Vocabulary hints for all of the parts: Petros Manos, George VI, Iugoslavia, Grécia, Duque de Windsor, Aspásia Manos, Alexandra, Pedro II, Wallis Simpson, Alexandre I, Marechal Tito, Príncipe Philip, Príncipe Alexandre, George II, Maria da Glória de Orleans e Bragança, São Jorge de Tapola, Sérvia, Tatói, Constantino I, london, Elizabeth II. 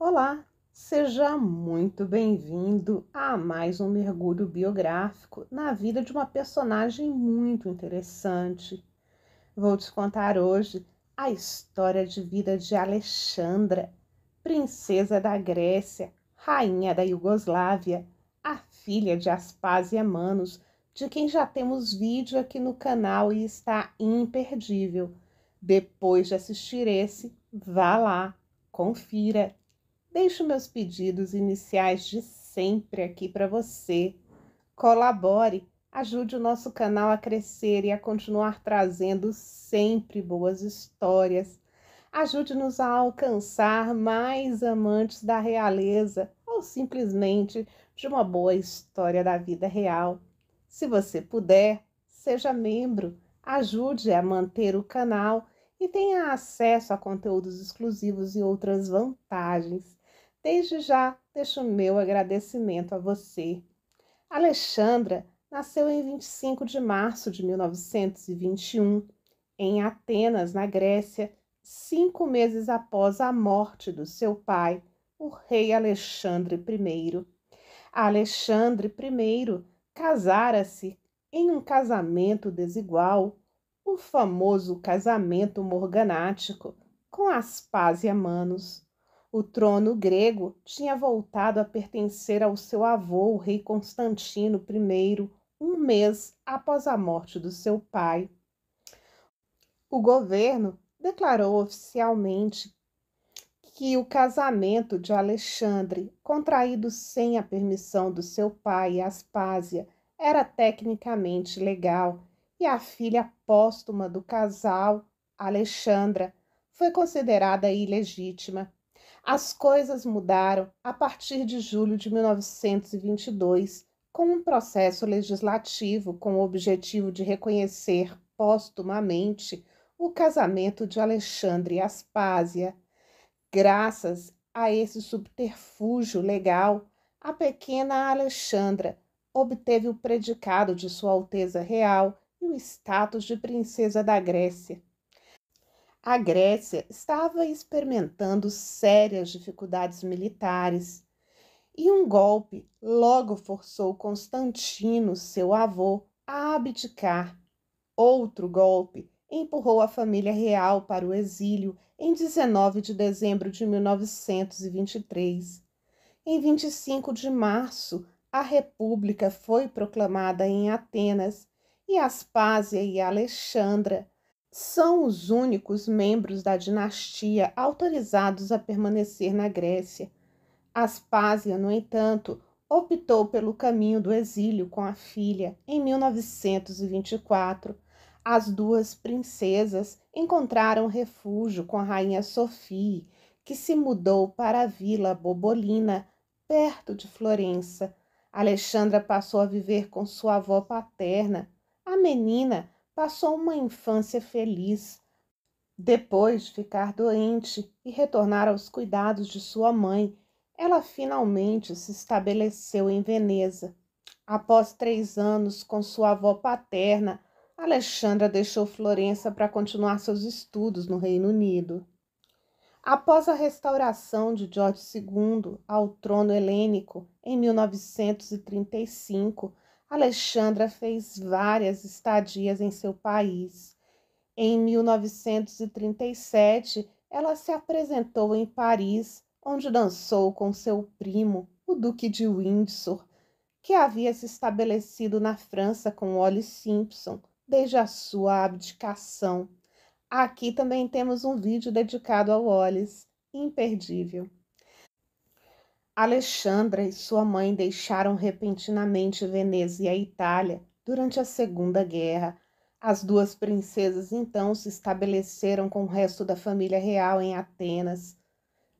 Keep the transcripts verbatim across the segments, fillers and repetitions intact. Olá, seja muito bem-vindo a mais um mergulho biográfico na vida de uma personagem muito interessante. Vou te contar hoje a história de vida de Alexandra, princesa da Grécia, rainha da Iugoslávia, a filha de Aspásia Manos, de quem já temos vídeo aqui no canal e está imperdível. Depois de assistir esse, vá lá, confira. Deixo meus pedidos iniciais de sempre aqui para você. Colabore, ajude o nosso canal a crescer e a continuar trazendo sempre boas histórias. Ajude-nos a alcançar mais amantes da realeza ou simplesmente de uma boa história da vida real. Se você puder, seja membro, ajude a manter o canal e tenha acesso a conteúdos exclusivos e outras vantagens. Desde já, deixo o meu agradecimento a você. Alexandra nasceu em vinte e cinco de março de mil novecentos e vinte e um, em Atenas, na Grécia, cinco meses após a morte do seu pai, o rei Alexandre primeiro. Alexandre primeiro casara-se em um casamento desigual, o famoso casamento morganático, com Aspásia Manos. O trono grego tinha voltado a pertencer ao seu avô, o rei Constantino primeiro, um mês após a morte do seu pai. O governo declarou oficialmente que o casamento de Alexandre, contraído sem a permissão do seu pai, Aspásia, era tecnicamente legal, e a filha póstuma do casal, Alexandra, foi considerada ilegítima. As coisas mudaram a partir de julho de mil novecentos e vinte e dois, com um processo legislativo com o objetivo de reconhecer póstumamente o casamento de Alexandre e Aspásia. Graças a esse subterfúgio legal, a pequena Alexandra obteve o predicado de Sua Alteza Real e o status de princesa da Grécia. A Grécia estava experimentando sérias dificuldades militares e um golpe logo forçou Constantino, seu avô, a abdicar. Outro golpe empurrou a família real para o exílio em dezenove de dezembro de mil novecentos e vinte e três. Em vinte e cinco de março, a República foi proclamada em Atenas e Aspásia e Alexandra são os únicos membros da dinastia autorizados a permanecer na Grécia. Aspásia, no entanto, optou pelo caminho do exílio com a filha em mil novecentos e vinte e quatro. As duas princesas encontraram refúgio com a rainha Sofia, que se mudou para a Vila Bobolina, perto de Florença. Alexandra passou a viver com sua avó paterna. A menina passou uma infância feliz. Depois de ficar doente e retornar aos cuidados de sua mãe, ela finalmente se estabeleceu em Veneza. Após três anos com sua avó paterna, Alexandra deixou Florença para continuar seus estudos no Reino Unido. Após a restauração de George segundo ao trono helênico em mil novecentos e trinta e cinco, Alexandra fez várias estadias em seu país. Em mil novecentos e trinta e sete, ela se apresentou em Paris, onde dançou com seu primo, o Duque de Windsor, que havia se estabelecido na França com Wallis Simpson desde a sua abdicação. Aqui também temos um vídeo dedicado ao Wallis, imperdível. Alexandra e sua mãe deixaram repentinamente Veneza e a Itália durante a Segunda Guerra. As duas princesas então se estabeleceram com o resto da família real em Atenas.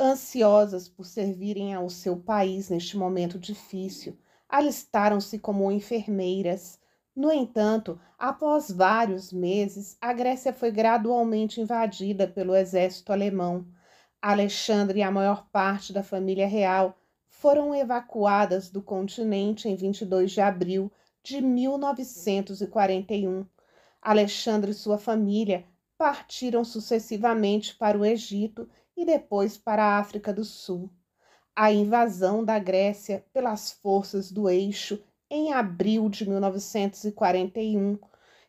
Ansiosas por servirem ao seu país neste momento difícil, alistaram-se como enfermeiras. No entanto, após vários meses, a Grécia foi gradualmente invadida pelo exército alemão. Alexandra e a maior parte da família real foram evacuadas do continente em vinte e dois de abril de mil novecentos e quarenta e um. Alexandre e sua família partiram sucessivamente para o Egito e depois para a África do Sul. a invasão da Grécia pelas forças do Eixo em abril de mil novecentos e quarenta e um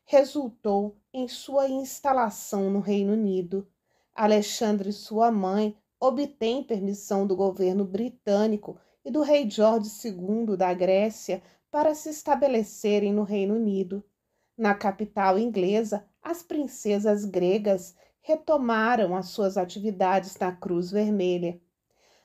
resultou em sua instalação no Reino Unido. Alexandre e sua mãe obtêm permissão do governo britânico e do rei George segundo da Grécia para se estabelecerem no Reino Unido. Na capital inglesa, as princesas gregas retomaram as suas atividades na Cruz Vermelha.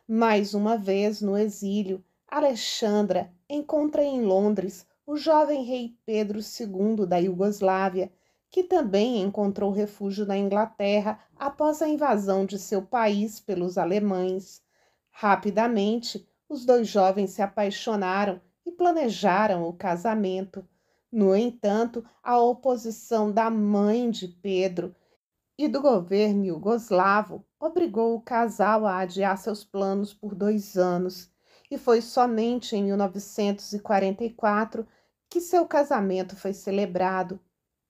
Mais uma vez no exílio, Alexandra encontra em Londres o jovem rei Pedro segundo da Iugoslávia, que também encontrou refúgio na Inglaterra após a invasão de seu país pelos alemães. Rapidamente, os dois jovens se apaixonaram e planejaram o casamento. No entanto, a oposição da mãe de Pedro e do governo iugoslavo obrigou o casal a adiar seus planos por dois anos, e foi somente em mil novecentos e quarenta e quatro que seu casamento foi celebrado.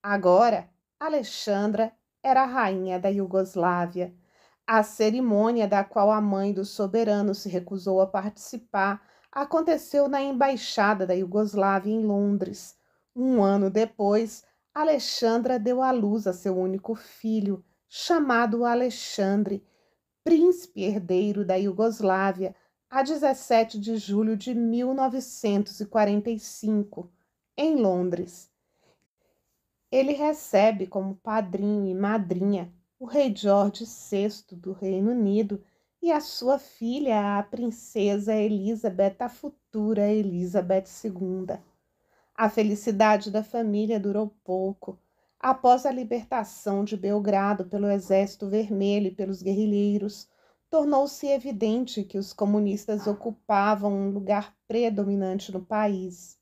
Agora, Alexandra era a rainha da Iugoslávia. A cerimônia da qual a mãe do soberano se recusou a participar aconteceu na embaixada da Iugoslávia em Londres. Um ano depois, Alexandra deu à luz a seu único filho, chamado Alexandre, príncipe herdeiro da Iugoslávia, a dezessete de julho de mil novecentos e quarenta e cinco, em Londres. Ele recebe como padrinho e madrinha o rei George sexto do Reino Unido e a sua filha, a princesa Elizabeth, a futura Elizabeth segunda. A felicidade da família durou pouco. Após a libertação de Belgrado pelo Exército Vermelho e pelos guerrilheiros, tornou-se evidente que os comunistas ocupavam um lugar predominante no país.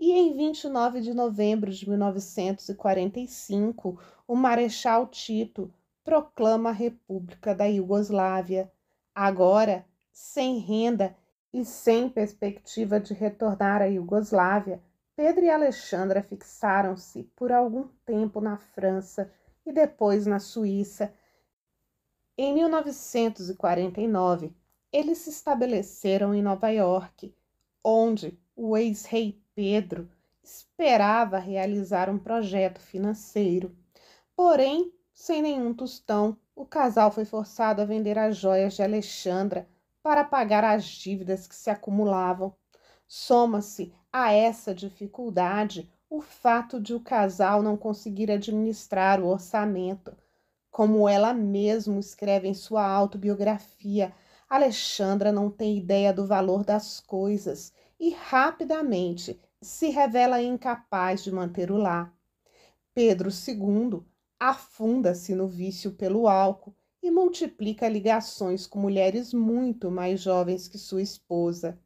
E em vinte e nove de novembro de mil novecentos e quarenta e cinco, o Marechal Tito proclama a República da Iugoslávia. Agora, sem renda e sem perspectiva de retornar à Iugoslávia, Pedro e Alexandra fixaram-se por algum tempo na França e depois na Suíça. Em mil novecentos e quarenta e nove, eles se estabeleceram em Nova York, onde o ex-rei Pedro esperava realizar um projeto financeiro. Porém, sem nenhum tostão, o casal foi forçado a vender as joias de Alexandra para pagar as dívidas que se acumulavam. Soma-se a essa dificuldade o fato de o casal não conseguir administrar o orçamento. Como ela mesma escreve em sua autobiografia, Alexandra não tem ideia do valor das coisas e rapidamente se revela incapaz de manter o lar. Pedro segundo afunda-se no vício pelo álcool e multiplica ligações com mulheres muito mais jovens que sua esposa.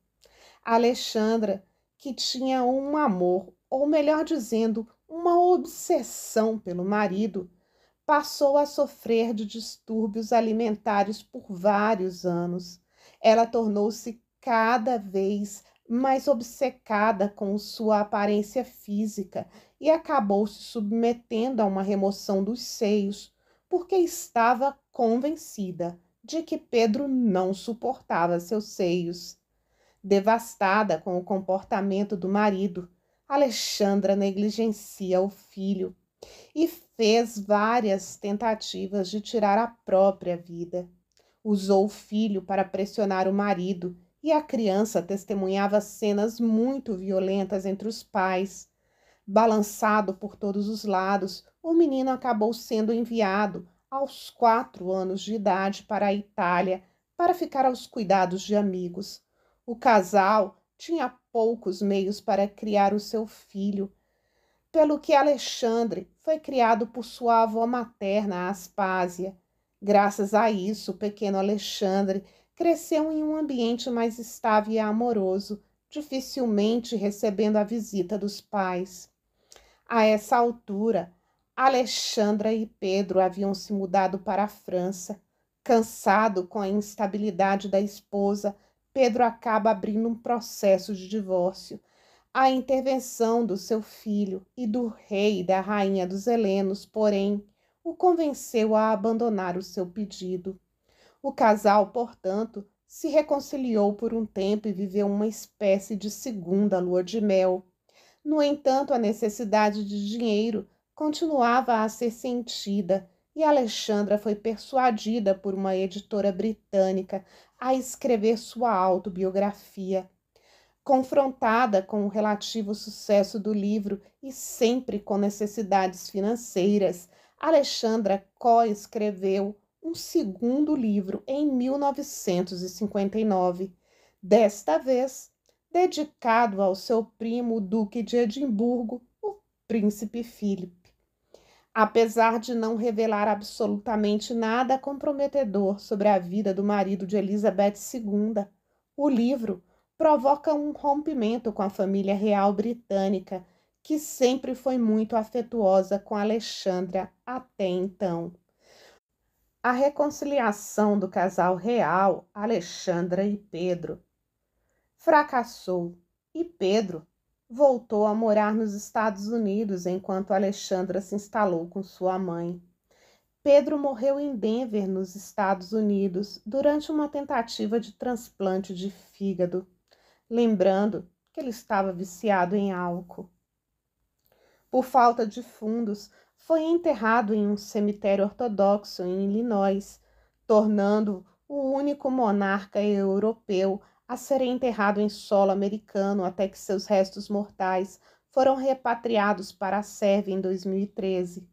Alexandra, que tinha um amor, ou melhor dizendo, uma obsessão pelo marido, passou a sofrer de distúrbios alimentares por vários anos. Ela tornou-se cada vez mais obcecada com sua aparência física e acabou se submetendo a uma remoção dos seios, porque estava convencida de que Pedro não suportava seus seios. Devastada com o comportamento do marido, Alexandra negligencia o filho e fez várias tentativas de tirar a própria vida. Usou o filho para pressionar o marido e a criança testemunhava cenas muito violentas entre os pais. Balançado por todos os lados, o menino acabou sendo enviado aos quatro anos de idade para a Itália para ficar aos cuidados de amigos. O casal tinha poucos meios para criar o seu filho, pelo que Alexandre foi criado por sua avó materna, Aspásia. Graças a isso, o pequeno Alexandre cresceu em um ambiente mais estável e amoroso, dificilmente recebendo a visita dos pais. A essa altura, Alexandra e Pedro haviam se mudado para a França. Cansado com a instabilidade da esposa, Pedro acaba abrindo um processo de divórcio. A intervenção do seu filho e do rei e da rainha dos helenos, porém, o convenceu a abandonar o seu pedido. O casal, portanto, se reconciliou por um tempo e viveu uma espécie de segunda lua de mel. No entanto, a necessidade de dinheiro continuava a ser sentida e Alexandra foi persuadida por uma editora britânica a escrever sua autobiografia. Confrontada com o relativo sucesso do livro e sempre com necessidades financeiras, Alexandra co-escreveu um segundo livro em mil novecentos e cinquenta e nove, desta vez dedicado ao seu primo Duque de Edimburgo, o Príncipe Philip. Apesar de não revelar absolutamente nada comprometedor sobre a vida do marido de Elizabeth segunda, o livro provoca um rompimento com a família real britânica, que sempre foi muito afetuosa com Alexandra até então. A reconciliação do casal real, Alexandra e Pedro, fracassou e Pedro voltou a morar nos Estados Unidos enquanto Alexandra se instalou com sua mãe. Pedro morreu em Denver, nos Estados Unidos, durante uma tentativa de transplante de fígado, lembrando que ele estava viciado em álcool. Por falta de fundos, foi enterrado em um cemitério ortodoxo em Illinois, tornando-o o único monarca europeu a ser enterrado em solo americano até que seus restos mortais foram repatriados para a Sérvia em dois mil e treze.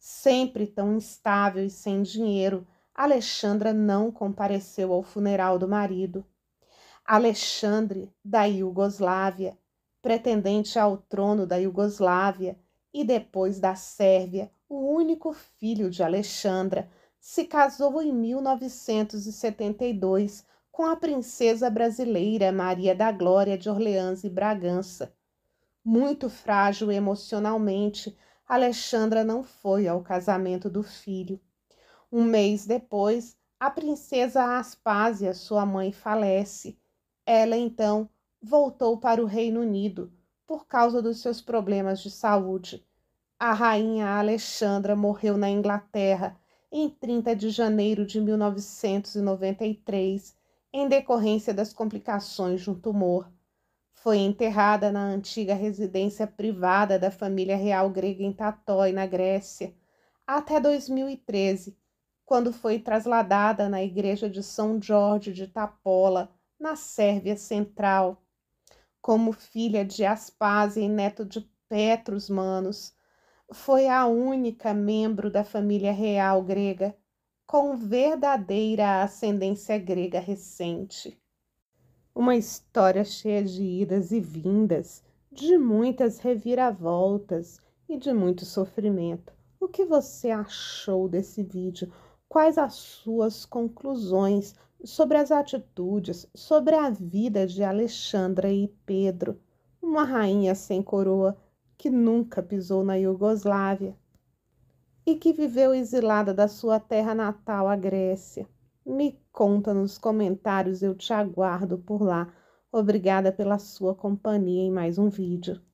Sempre tão instável e sem dinheiro, Alexandra não compareceu ao funeral do marido. Alexandre, da Iugoslávia, pretendente ao trono da Iugoslávia, e depois da Sérvia, o único filho de Alexandra, se casou em mil novecentos e setenta e dois com a princesa brasileira Maria da Glória de Orleans e Bragança. Muito frágil emocionalmente, Alexandra não foi ao casamento do filho. Um mês depois, a princesa Aspásia, sua mãe, falece. Ela, então, voltou para o Reino Unido por causa dos seus problemas de saúde. A rainha Alexandra morreu na Inglaterra em trinta de janeiro de mil novecentos e noventa e três, em decorrência das complicações de um tumor. Foi enterrada na antiga residência privada da família real grega em Tatói, na Grécia, até dois mil e treze, quando foi trasladada na igreja de São Jorge de Tapola, na Sérvia Central. Como filha de Aspásia e neto de Petros Manos, foi a única membro da família real grega com verdadeira ascendência grega recente. Uma história cheia de idas e vindas, de muitas reviravoltas e de muito sofrimento. O que você achou desse vídeo? Quais as suas conclusões sobre as atitudes, sobre a vida de Alexandra e Pedro, uma rainha sem coroa que nunca pisou na Iugoslávia e que viveu exilada da sua terra natal, a Grécia? Me conta nos comentários, eu te aguardo por lá. Obrigada pela sua companhia em mais um vídeo.